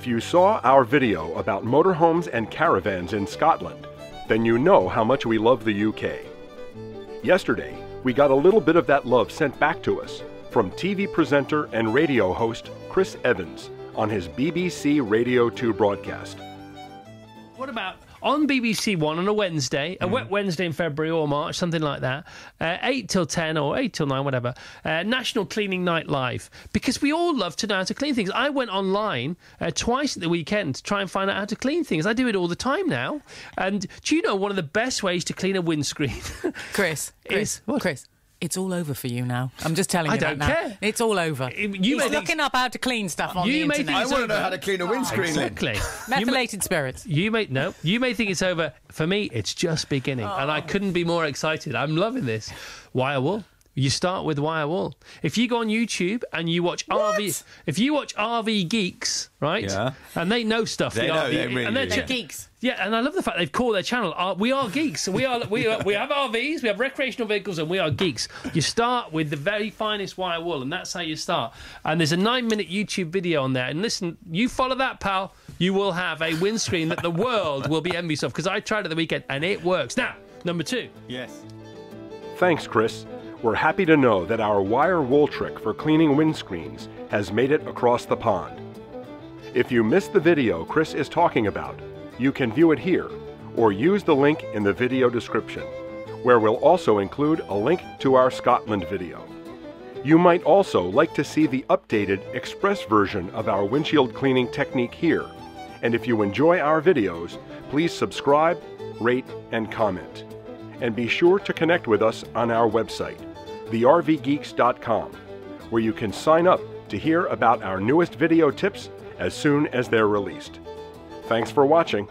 If you saw our video about motorhomes and caravans in Scotland, then you know how much we love the UK. Yesterday, we got a little bit of that love sent back to us from TV presenter and radio host Chris Evans on his BBC Radio 2 broadcast. What about on BBC One on a Wednesday, a wet Wednesday in February or March, something like that, 8 till 10 or 8 till 9, whatever, National Cleaning Night Live, because we all love to know how to clean things. I went online twice at the weekend to try and find out how to clean things. I do it all the time now. And do you know one of the best ways to clean a windscreen? Chris, it's all over for you now. I'm just telling you that now. I don't care. It's all over. You're looking up how to clean stuff on the internet. I want to know how to clean a windscreen. Exactly. Methylated spirits. You may think it's over. For me, it's just beginning. Oh. And I couldn't be more excited. I'm loving this. Wire wool. You start with wire wool. If you go on YouTube and you watch if you watch RV Geeks, right? Yeah. And they know stuff. They're geeks. Yeah, and I love the fact they've called their channel We Are Geeks. We have RVs, we have recreational vehicles, and we are geeks. You start with the very finest wire wool, and that's how you start. And there's a 9-minute YouTube video on there. And listen, you follow that, pal, you will have a windscreen that the world will be envious of, because I tried at the weekend, and it works. Now, number two. Yes. Thanks, Chris. We're happy to know that our wire wool trick for cleaning windscreens has made it across the pond. If you missed the video Chris is talking about, you can view it here or use the link in the video description, where we'll also include a link to our Scotland video. You might also like to see the updated express version of our windshield cleaning technique here. And if you enjoy our videos, please subscribe, rate, and comment. And be sure to connect with us on our website, TheRVGeeks.com, where you can sign up to hear about our newest video tips as soon as they're released. Thanks for watching.